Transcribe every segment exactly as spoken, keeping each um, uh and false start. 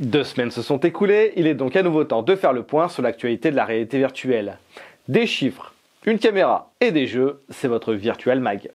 Deux semaines se sont écoulées, il est donc à nouveau temps de faire le point sur l'actualité de la réalité virtuelle. Des chiffres, une caméra et des jeux, c'est votre Virtual Mag.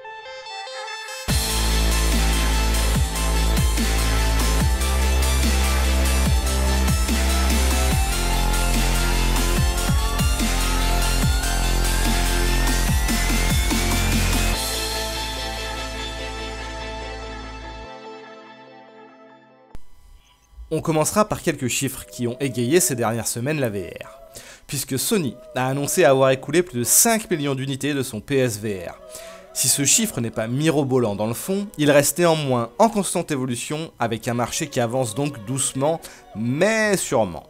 On commencera par quelques chiffres qui ont égayé ces dernières semaines la V R, puisque Sony a annoncé avoir écoulé plus de cinq millions d'unités de son P S V R. Si ce chiffre n'est pas mirobolant dans le fond, il reste néanmoins en constante évolution avec un marché qui avance donc doucement, mais sûrement.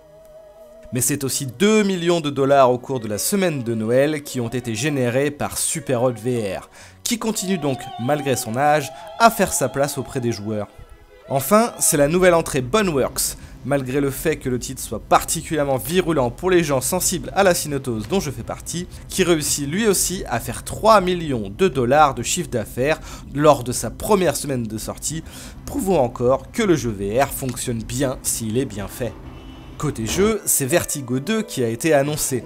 Mais c'est aussi deux millions de dollars au cours de la semaine de Noël qui ont été générés par Superhot V R, qui continue donc, malgré son âge, à faire sa place auprès des joueurs. Enfin, c'est la nouvelle entrée Boneworks. Malgré le fait que le titre soit particulièrement virulent pour les gens sensibles à la cynotose dont je fais partie, qui réussit lui aussi à faire trois millions de dollars de chiffre d'affaires lors de sa première semaine de sortie, prouvant encore que le jeu V R fonctionne bien s'il est bien fait. Côté jeu, c'est Vertigo deux qui a été annoncé.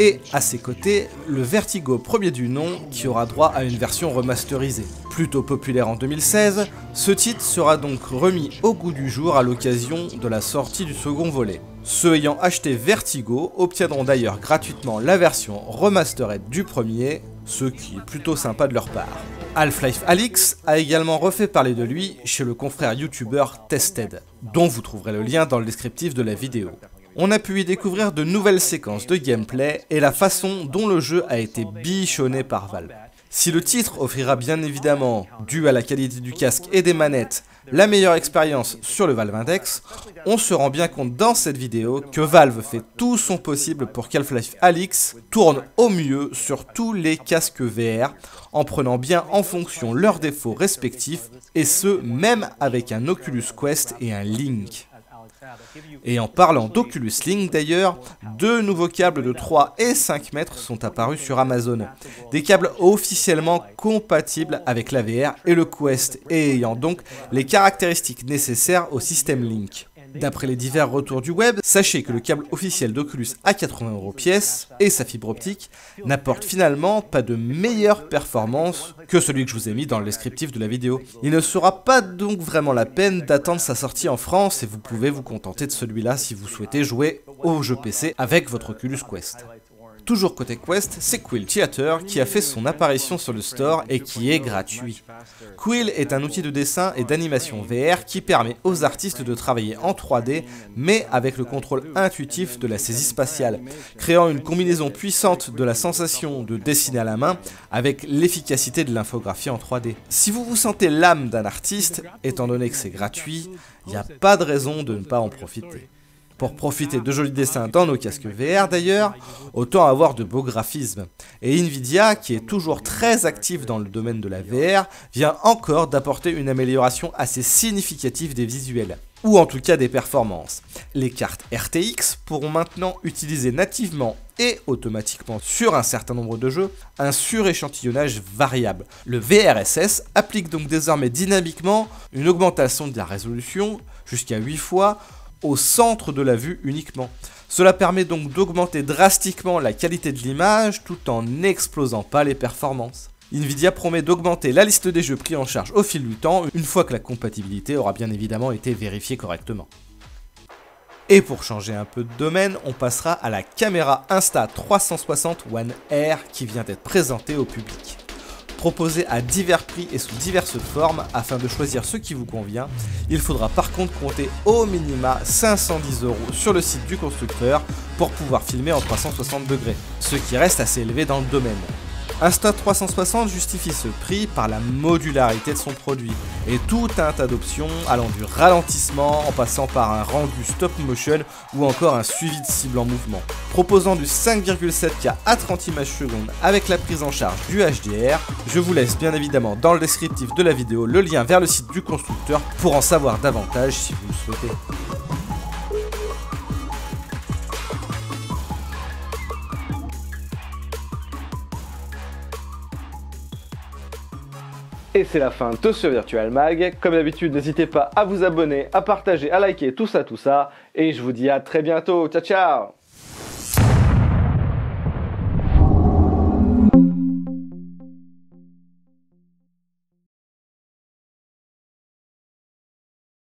Et à ses côtés, le Vertigo premier du nom qui aura droit à une version remasterisée. Plutôt populaire en deux mille seize, ce titre sera donc remis au goût du jour à l'occasion de la sortie du second volet. Ceux ayant acheté Vertigo obtiendront d'ailleurs gratuitement la version remastered du premier, ce qui est plutôt sympa de leur part. Half-Life Alyx a également refait parler de lui chez le confrère youtubeur Tested, dont vous trouverez le lien dans le descriptif de la vidéo. On a pu y découvrir de nouvelles séquences de gameplay et la façon dont le jeu a été bichonné par Valve. Si le titre offrira bien évidemment, dû à la qualité du casque et des manettes, la meilleure expérience sur le Valve Index, on se rend bien compte dans cette vidéo que Valve fait tout son possible pour qu'Half-Life Alyx tourne au mieux sur tous les casques V R, en prenant bien en fonction leurs défauts respectifs, et ce même avec un Oculus Quest et un Link. Et en parlant d'Oculus Link d'ailleurs, deux nouveaux câbles de trois et cinq mètres sont apparus sur Amazon. Des câbles officiellement compatibles avec la V R et le Quest et ayant donc les caractéristiques nécessaires au système Link. D'après les divers retours du web, sachez que le câble officiel d'Oculus à quatre-vingts euros pièce et sa fibre optique n'apportent finalement pas de meilleure performance que celui que je vous ai mis dans le descriptif de la vidéo. Il ne sera pas donc vraiment la peine d'attendre sa sortie en France et vous pouvez vous contenter de celui-là si vous souhaitez jouer au jeu P C avec votre Oculus Quest. Toujours côté Quest, c'est Quill Theater qui a fait son apparition sur le store et qui est gratuit. Quill est un outil de dessin et d'animation V R qui permet aux artistes de travailler en trois D mais avec le contrôle intuitif de la saisie spatiale, créant une combinaison puissante de la sensation de dessiner à la main avec l'efficacité de l'infographie en trois D. Si vous vous sentez l'âme d'un artiste, étant donné que c'est gratuit, il n'y a pas de raison de ne pas en profiter. Pour profiter de jolis dessins dans nos casques V R d'ailleurs, autant avoir de beaux graphismes. Et Nvidia, qui est toujours très active dans le domaine de la V R, vient encore d'apporter une amélioration assez significative des visuels, ou en tout cas des performances. Les cartes R T X pourront maintenant utiliser nativement et automatiquement sur un certain nombre de jeux un suréchantillonnage variable. Le V R S S applique donc désormais dynamiquement une augmentation de la résolution jusqu'à huit fois, au centre de la vue uniquement. Cela permet donc d'augmenter drastiquement la qualité de l'image tout en n'explosant pas les performances. Nvidia promet d'augmenter la liste des jeux pris en charge au fil du temps, une fois que la compatibilité aura bien évidemment été vérifiée correctement. Et pour changer un peu de domaine, on passera à la caméra Insta trois cent soixante One R qui vient d'être présentée au public. Proposé à divers prix et sous diverses formes afin de choisir ce qui vous convient, il faudra par contre compter au minima cinq cent dix euros sur le site du constructeur pour pouvoir filmer en trois cent soixante degrés, ce qui reste assez élevé dans le domaine. Insta trois cent soixante justifie ce prix par la modularité de son produit et tout un tas d'options allant du ralentissement en passant par un rendu stop motion ou encore un suivi de cible en mouvement. Proposant du cinq virgule sept K à trente images secondes avec la prise en charge du H D R, je vous laisse bien évidemment dans le descriptif de la vidéo le lien vers le site du constructeur pour en savoir davantage si vous le souhaitez. Et c'est la fin de ce Virtual Mag. Comme d'habitude, n'hésitez pas à vous abonner, à partager, à liker, tout ça, tout ça. Et je vous dis à très bientôt. Ciao, ciao!